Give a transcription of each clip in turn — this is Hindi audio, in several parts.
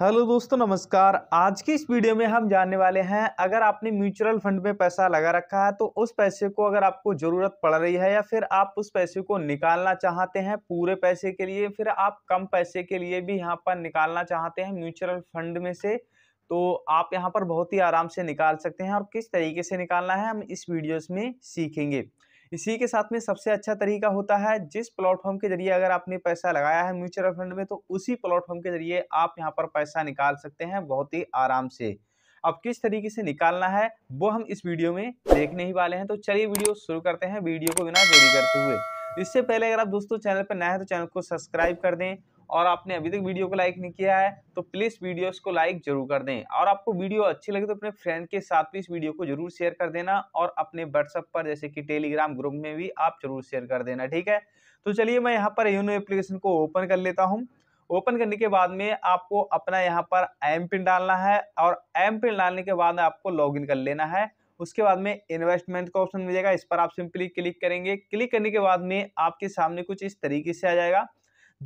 हेलो दोस्तों नमस्कार। आज की इस वीडियो में हम जानने वाले हैं, अगर आपने म्यूचुअल फंड में पैसा लगा रखा है तो उस पैसे को अगर आपको ज़रूरत पड़ रही है या फिर आप उस पैसे को निकालना चाहते हैं पूरे पैसे के लिए, फिर आप कम पैसे के लिए भी यहां पर निकालना चाहते हैं म्यूचुअल फंड में से, तो आप यहाँ पर बहुत ही आराम से निकाल सकते हैं। और किस तरीके से निकालना है हम इस वीडियोज़ में सीखेंगे। इसी के साथ में सबसे अच्छा तरीका होता है, जिस प्लेटफॉर्म के जरिए अगर आपने पैसा लगाया है म्यूचुअल फंड में तो उसी प्लेटफॉर्म के जरिए आप यहां पर पैसा निकाल सकते हैं बहुत ही आराम से। अब किस तरीके से निकालना है वो हम इस वीडियो में देखने ही वाले हैं, तो चलिए वीडियो शुरू करते हैं वीडियो को बिना देरी करते हुए। इससे पहले अगर आप दोस्तों चैनल पर नए हैं तो चैनल को सब्सक्राइब कर दें, और आपने अभी तक वीडियो को लाइक नहीं किया है तो प्लीज़ वीडियोस को लाइक जरूर कर दें, और आपको वीडियो अच्छी लगे तो अपने फ्रेंड के साथ भी इस वीडियो को जरूर शेयर कर देना, और अपने व्हाट्सएप पर जैसे कि टेलीग्राम ग्रुप में भी आप जरूर शेयर कर देना, ठीक है। तो चलिए मैं यहाँ पर योनो एप्लीकेशन को ओपन कर लेता हूँ। ओपन करने के बाद में आपको अपना यहाँ पर एमपिन डालना है, और एमपिन डालने के बाद आपको लॉग इन कर लेना है। उसके बाद में इन्वेस्टमेंट का ऑप्शन मिलेगा, इस पर आप सिंपली क्लिक करेंगे। क्लिक करने के बाद में आपके सामने कुछ इस तरीके से आ जाएगा,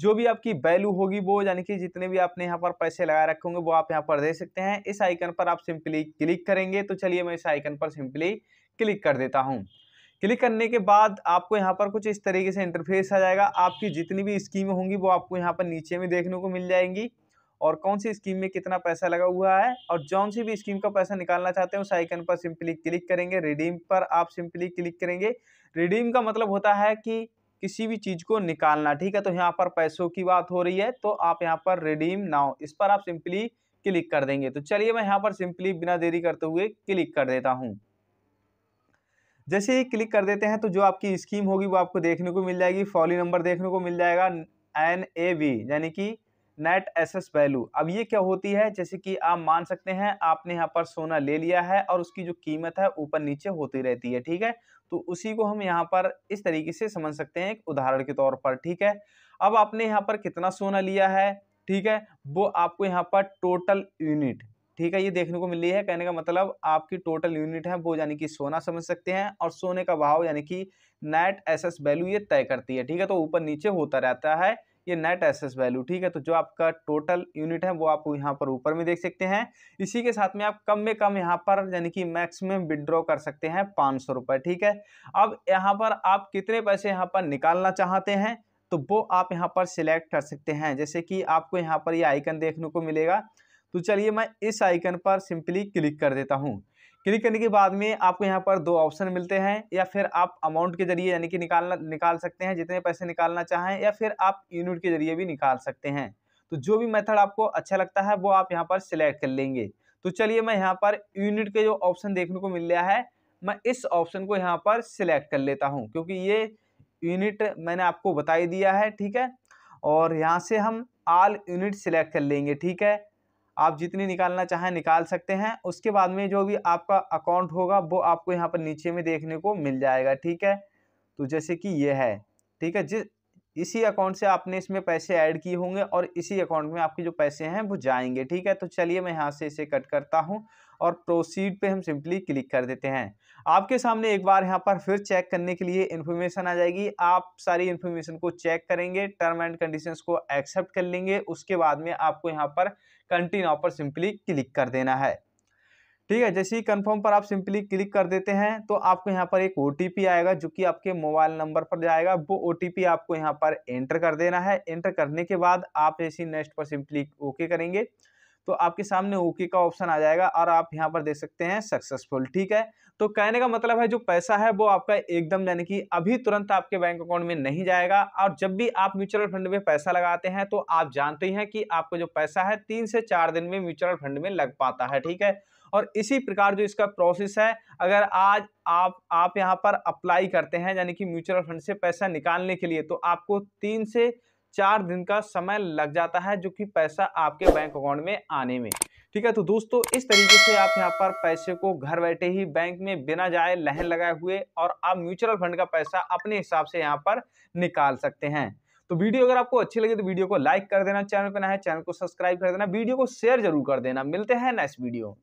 जो भी आपकी वैल्यू होगी वो, यानी कि जितने भी आपने यहाँ पर पैसे लगा रखे होंगे वो आप यहाँ पर दे सकते हैं। इस आइकन पर आप सिंपली क्लिक करेंगे, तो चलिए मैं इस आइकन पर सिंपली क्लिक कर देता हूँ। क्लिक करने के बाद आपको यहाँ पर कुछ इस तरीके से इंटरफेस आ जाएगा। आपकी जितनी भी स्कीमें होंगी वो आपको यहाँ पर नीचे में देखने को मिल जाएंगी, और कौन सी स्कीम में कितना पैसा लगा हुआ है, और जौन सी भी स्कीम का पैसा निकालना चाहते हैं उस आइकन पर सिंपली क्लिक करेंगे। रिडीम पर आप सिंपली क्लिक करेंगे। रिडीम का मतलब होता है कि किसी भी चीज़ को निकालना, ठीक है। तो यहाँ पर पैसों की बात हो रही है तो आप यहाँ पर रिडीम नाउ, इस पर आप सिंपली क्लिक कर देंगे। तो चलिए मैं यहाँ पर सिंपली बिना देरी करते हुए क्लिक कर देता हूँ। जैसे ही क्लिक कर देते हैं तो जो आपकी स्कीम होगी वो आपको देखने को मिल जाएगी। फॉली नंबर देखने को मिल जाएगा, NAV यानी कि नेट एसेस वैल्यू। अब ये क्या होती है, जैसे कि आप मान सकते हैं आपने यहाँ पर सोना ले लिया है और उसकी जो कीमत है ऊपर नीचे होती रहती है, ठीक है। तो उसी को हम यहाँ पर इस तरीके से समझ सकते हैं एक उदाहरण के तौर पर, ठीक है। अब आपने यहाँ पर कितना सोना लिया है, ठीक है, वो आपको यहाँ पर टोटल यूनिट, ठीक है, ये देखने को मिल रही है। कहने का मतलब आपकी टोटल यूनिट है वो यानी कि सोना समझ सकते हैं, और सोने का भाव यानी कि नेट एसेस वैल्यू ये तय करती है, ठीक है। तो ऊपर नीचे होता रहता है ये नेट एसेस वैल्यू, ठीक है। तो जो आपका टोटल यूनिट है वो आप यहाँ पर ऊपर में देख सकते हैं। इसी के साथ में आप कम में कम यहाँ पर यानी कि मैक्सिमम विड्रॉ कर सकते हैं 500 रुपये, ठीक है। अब यहाँ पर आप कितने पैसे यहाँ पर निकालना चाहते हैं तो वो आप यहाँ पर सिलेक्ट कर सकते हैं। जैसे कि आपको यहाँ पर ये आइकन देखने को मिलेगा, तो चलिए मैं इस आइकन पर सिंपली क्लिक कर देता हूँ। क्लिक करने के बाद में आपको यहाँ पर दो ऑप्शन मिलते हैं, या फिर आप अमाउंट के जरिए यानी कि निकाल सकते हैं जितने पैसे निकालना चाहें, या फिर आप यूनिट के जरिए भी निकाल सकते हैं। तो जो भी मेथड आपको अच्छा लगता है वो आप यहाँ पर सिलेक्ट कर लेंगे। तो चलिए मैं यहाँ पर यूनिट के जो ऑप्शन देखने को मिल रहा है मैं इस ऑप्शन को यहाँ पर सिलेक्ट कर लेता हूँ, क्योंकि ये यूनिट मैंने आपको बता ही दिया है, ठीक है। और यहाँ से हम ऑल यूनिट सिलेक्ट कर लेंगे, ठीक है। आप जितनी निकालना चाहें निकाल सकते हैं। उसके बाद में जो भी आपका अकाउंट होगा वो आपको यहाँ पर नीचे में देखने को मिल जाएगा, ठीक है। तो जैसे कि ये है, ठीक है, जिस इसी अकाउंट से आपने इसमें पैसे ऐड किए होंगे और इसी अकाउंट में आपके जो पैसे हैं वो जाएंगे, ठीक है। तो चलिए मैं यहाँ से इसे कट करता हूँ और प्रोसीड पे हम सिंपली क्लिक कर देते हैं। आपके सामने एक बार यहाँ पर फिर चेक करने के लिए इन्फॉर्मेशन आ जाएगी। आप सारी इन्फॉर्मेशन को चेक करेंगे, टर्म एंड कंडीशंस को एक्सेप्ट कर लेंगे। उसके बाद में आपको यहाँ पर कंटिन्यू पर सिंपली क्लिक कर देना है, ठीक है। जैसे ही कंफर्म पर आप सिंपली क्लिक कर देते हैं तो आपको यहाँ पर एक OTP आएगा, जो कि आपके मोबाइल नंबर पर जाएगा। वो OTP आपको यहाँ पर एंटर कर देना है। एंटर करने के बाद आप जैसे नेक्स्ट पर सिंपली ओके करेंगे तो आपके सामने ओके का ऑप्शन आ जाएगा, और आप यहाँ पर देख सकते हैं सक्सेसफुल, ठीक है। तो कहने का मतलब है जो पैसा है वो आपका एकदम यानी कि अभी तुरंत आपके बैंक अकाउंट में नहीं जाएगा। और जब भी आप म्यूचुअल फंड में पैसा लगाते हैं तो आप जानते हैं कि आपका जो पैसा है 3 से 4 दिन में म्यूचुअल फंड में लग पाता है, ठीक है। और इसी प्रकार जो इसका प्रोसेस है, अगर आज आप यहाँ पर अप्लाई करते हैं यानी कि म्यूचुअल फंड से पैसा निकालने के लिए, तो आपको 3 से 4 दिन का समय लग जाता है, जो कि पैसा आपके बैंक अकाउंट में आने में, ठीक है। तो दोस्तों इस तरीके से आप यहाँ पर पैसे को घर बैठे ही बैंक में बिना जाए लहन लगाए हुए और आप म्यूचुअल फंड का पैसा अपने हिसाब से यहाँ पर निकाल सकते हैं। तो वीडियो अगर आपको अच्छी लगे तो वीडियो को लाइक कर देना, चैनल पर नया है चैनल को सब्सक्राइब कर देना, वीडियो को शेयर जरूर कर देना। मिलते हैं नेक्स्ट वीडियो।